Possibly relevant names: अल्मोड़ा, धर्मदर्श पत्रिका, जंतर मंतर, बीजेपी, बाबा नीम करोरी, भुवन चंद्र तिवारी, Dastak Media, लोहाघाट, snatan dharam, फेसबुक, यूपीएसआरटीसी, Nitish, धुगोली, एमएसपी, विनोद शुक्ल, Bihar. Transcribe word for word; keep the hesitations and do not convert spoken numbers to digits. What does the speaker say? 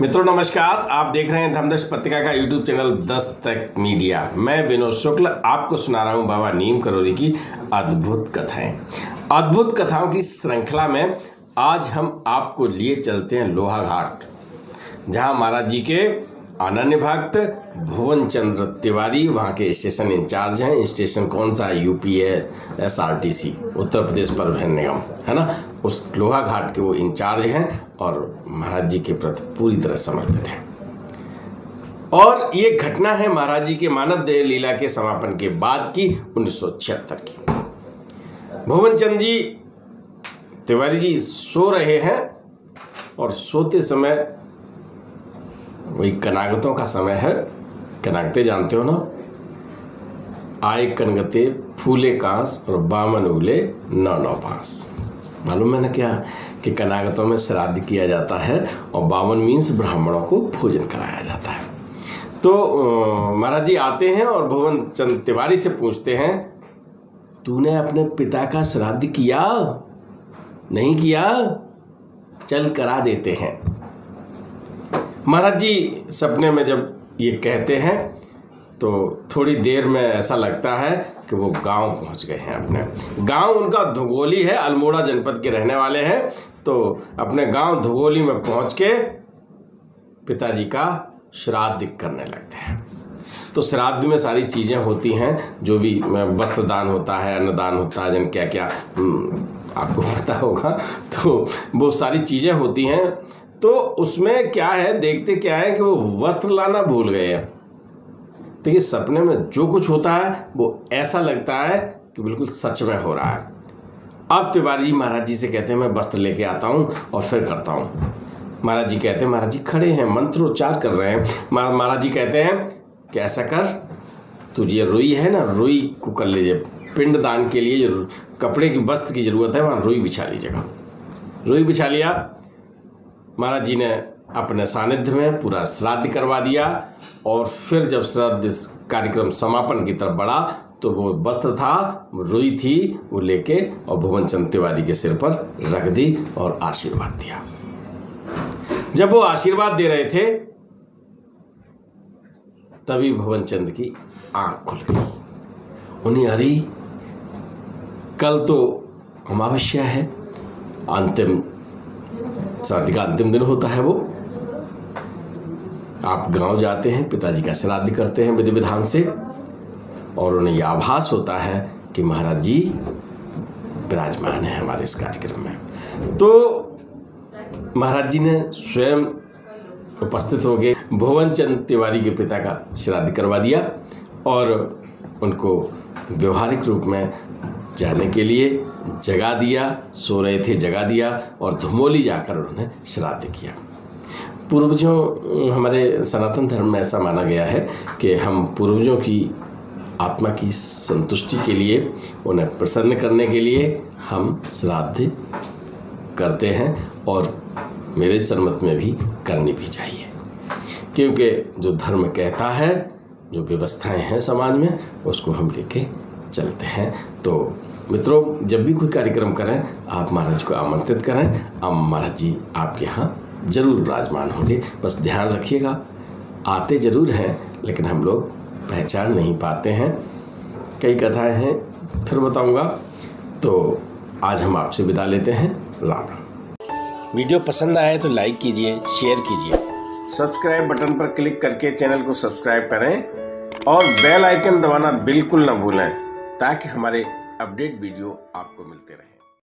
मित्रों नमस्कार, आप देख रहे हैं धर्मदर्श पत्रिका का यूट्यूब चैनल दस्तक मीडिया। मैं विनोद शुक्ल आपको सुना रहा हूं बाबा नीम करोरी की अद्भुत कथाएं। अद्भुत कथाओं की श्रृंखला में आज हम आपको लिए चलते हैं लोहाघाट, जहां महाराज जी के अनन्य भक्त भुवन चंद्र तिवारी वहां के स्टेशन इंचार्ज हैं। स्टेशन कौन सा? यूपीएसआरटीसी उत्तर प्रदेश परिवहन निगम, है ना। उस लोहाघाट के वो इंचार्ज हैं और महाराज जी के प्रति पूरी तरह समर्पित हैं। और ये घटना है महाराज जी के मानव देह लीला के समापन के बाद की, उन्नीस सौ छिहत्तर की। भुवन चंद्र जी तिवारी जी सो रहे हैं और सोते समय वही कनागतों का समय है। कनागते जानते हो ना, आए कनगते फूले कांस और बामन उले नौ नौ पांस। मालूम है ना क्या कि कनागतों में श्राद्ध किया जाता है और बामन मीन्स ब्राह्मणों को भोजन कराया जाता है। तो महाराज जी आते हैं और भुवन चंद्र तिवारी से पूछते हैं, तूने अपने पिता का श्राद्ध किया? नहीं किया, चल करा देते हैं। महाराज जी सपने में जब ये कहते हैं तो थोड़ी देर में ऐसा लगता है कि वो गांव पहुंच गए हैं। अपने गांव उनका धुगोली है, अल्मोड़ा जनपद के रहने वाले हैं। तो अपने गांव धुगोली में पहुंच के पिताजी का श्राद्ध करने लगते हैं। तो श्राद्ध में सारी चीज़ें होती हैं, जो भी वस्त्रदान होता है, अन्नदान होता है, जन क्या क्या आपको पता होगा। तो वो सारी चीज़ें होती हैं। तो उसमें क्या है, देखते क्या है कि वो वस्त्र लाना भूल गए हैं। देखिए सपने में जो कुछ होता है वो ऐसा लगता है कि बिल्कुल सच में हो रहा है। अब तिवारी जी महाराज जी से कहते हैं, मैं वस्त्र लेके आता हूँ और फिर करता हूँ। महाराज जी कहते हैं, महाराज जी खड़े हैं, मंत्रोच्चार कर रहे हैं। महाराज जी कहते हैं कि ऐसा कर, तुझे रुई है ना, रुई को कर लीजिए पिंडदान के लिए। जो कपड़े की वस्त्र की जरूरत है वहाँ रुई बिछा लीजिएगा। रुई बिछा लिया, महाराज जी ने अपने सानिध्य में पूरा श्राद्ध करवा दिया। और फिर जब श्राद्ध कार्यक्रम समापन की तरफ बढ़ा तो वो वस्त्र था, वो रुई थी, वो लेके और भुवन चंद्र तिवारी के सिर पर रख दी और आशीर्वाद दिया। जब वो आशीर्वाद दे रहे थे तभी भुवन चंद्र की आंख खुल गई। उन्हें अरे कल तो अमावस्या है, अंतिम श्राद्ध का अंतिम दिन होता है। वो आप गांव जाते हैं, पिताजी का श्राद्ध करते हैं विधि विधान से। और उन्हें यह आभास होता है कि महाराज जी विराजमान है हमारे इस कार्यक्रम में। तो महाराज जी ने स्वयं उपस्थित होकर भुवन चंद्र तिवारी के पिता का श्राद्ध करवा दिया और उनको व्यवहारिक रूप में जाने के लिए जगा दिया। सो रहे थे, जगा दिया और धुमोली जाकर उन्होंने श्राद्ध किया। पूर्वजों, हमारे सनातन धर्म में ऐसा माना गया है कि हम पूर्वजों की आत्मा की संतुष्टि के लिए, उन्हें प्रसन्न करने के लिए हम श्राद्ध करते हैं। और मेरे सरमत में भी करनी भी चाहिए, क्योंकि जो धर्म कहता है, जो व्यवस्थाएं हैं समाज में, उसको हम लेके चलते हैं। तो मित्रों, जब भी कोई कार्यक्रम करें आप महाराज को आमंत्रित करें। अब महाराज जी आपके यहाँ जरूर विराजमान होंगे। बस ध्यान रखिएगा, आते ज़रूर हैं लेकिन हम लोग पहचान नहीं पाते हैं। कई कथाएं हैं, फिर बताऊंगा। तो आज हम आपसे विदा लेते हैं। राम राम। वीडियो पसंद आए तो लाइक कीजिए, शेयर कीजिए, सब्सक्राइब बटन पर क्लिक करके चैनल को सब्सक्राइब करें और बेल आइकन दबाना बिल्कुल ना भूलें, ताकि हमारे अपडेट वीडियो आपको मिलते रहे।